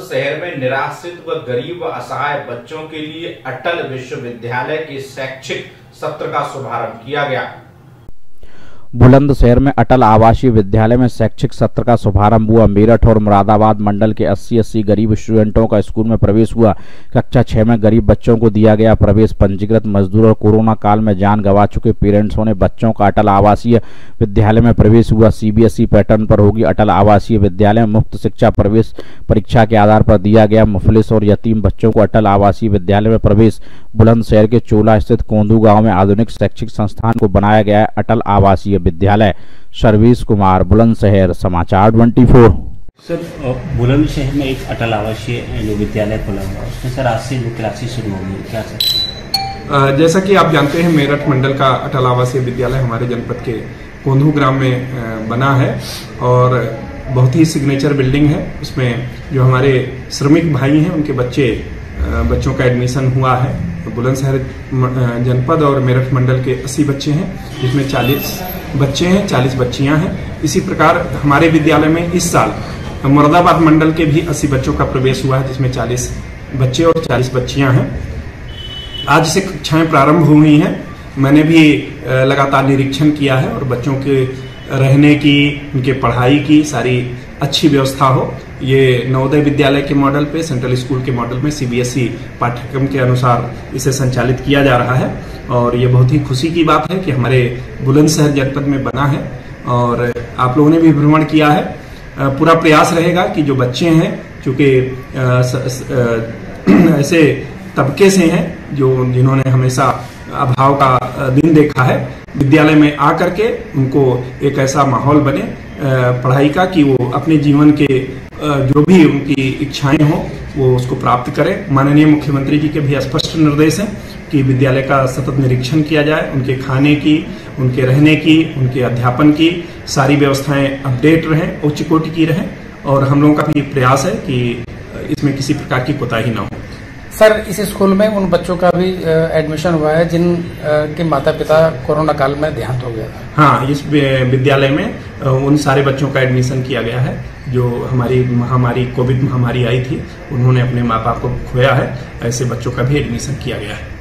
शहर में निराश्रित व गरीब व असहाय बच्चों के लिए अटल विश्वविद्यालय के शैक्षिक सत्र का शुभारंभ किया गया। बुलंदशहर में अटल आवासीय विद्यालय में शैक्षिक सत्र का शुभारंभ हुआ। मेरठ और मुरादाबाद मंडल के 80-80 गरीब स्टूडेंटों का स्कूल में प्रवेश हुआ। कक्षा 6 में गरीब बच्चों को दिया गया प्रवेश। पंजीकृत मजदूर और कोरोना काल में जान गंवा चुके पेरेंट्सों ने बच्चों का अटल आवासीय विद्यालय में प्रवेश हुआ। CBSE पैटर्न पर होगी अटल आवासीय विद्यालय। मुफ्त शिक्षा प्रवेश परीक्षा के आधार पर दिया गया। मुफलिस और यतीम बच्चों को अटल आवासीय विद्यालय में प्रवेश। बुलंदशहर के चोला स्थित कोंधु गाँव में आधुनिक शैक्षिक संस्थान को बनाया गया है अटल आवासीय विद्यालय। सर्वेश कुमार, बुलंदशहर, समाचार 24। सर, बुलंदशहर में एक अटल आवासीय विद्यालय खुला हुआ, उसमें सर आज से क्लासेस शुरू होंगी, क्या सर? जैसा कि आप जानते हैं, मेरठ मंडल का अटल आवासीय विद्यालय हमारे जनपद के कोंधु ग्राम में बना है और बहुत ही सिग्नेचर बिल्डिंग है। उसमें जो हमारे श्रमिक भाई हैं उनके बच्चों का एडमिशन हुआ है। बुलंदशहर जनपद और मेरठ मंडल के 80 बच्चे हैं, जिसमें 40 बच्चे हैं, 40 बच्चियां हैं। इसी प्रकार हमारे विद्यालय में इस साल मुरादाबाद मंडल के भी 80 बच्चों का प्रवेश हुआ है, जिसमें 40 बच्चे और 40 बच्चियां हैं। आज से कक्षाएं प्रारंभ हुई हैं। मैंने भी लगातार निरीक्षण किया है और बच्चों के रहने की, उनके पढ़ाई की सारी अच्छी व्यवस्था हो। ये नवोदय विद्यालय के मॉडल पे, सेंट्रल स्कूल के मॉडल में CBSE पाठ्यक्रम के अनुसार इसे संचालित किया जा रहा है और ये बहुत ही खुशी की बात है कि हमारे बुलंदशहर जनपद में बना है और आप लोगों ने भी भ्रमण किया है। पूरा प्रयास रहेगा कि जो बच्चे हैं, चूँकि ऐसे तबके से हैं जिन्होंने हमेशा अभाव का दिन देखा है, विद्यालय में आ करके उनको एक ऐसा माहौल बने पढ़ाई का कि वो अपने जीवन के जो भी उनकी इच्छाएं हों वो उसको प्राप्त करें। माननीय मुख्यमंत्री जी के भी स्पष्ट निर्देश हैं कि विद्यालय का सतत निरीक्षण किया जाए, उनके खाने की, उनके रहने की, उनके अध्यापन की सारी व्यवस्थाएं अपडेट रहें, उच्च कोटि की रहें और हम लोगों का भी प्रयास है कि इसमें किसी प्रकार की कोताही ना हो। सर, इस स्कूल में उन बच्चों का भी एडमिशन हुआ है जिन के माता पिता कोरोना काल में देहांत हो गया था। हाँ, इस विद्यालय में उन सारे बच्चों का एडमिशन किया गया है जो हमारी कोविड महामारी आई थी, उन्होंने अपने माँ बाप को खोया है, ऐसे बच्चों का भी एडमिशन किया गया है।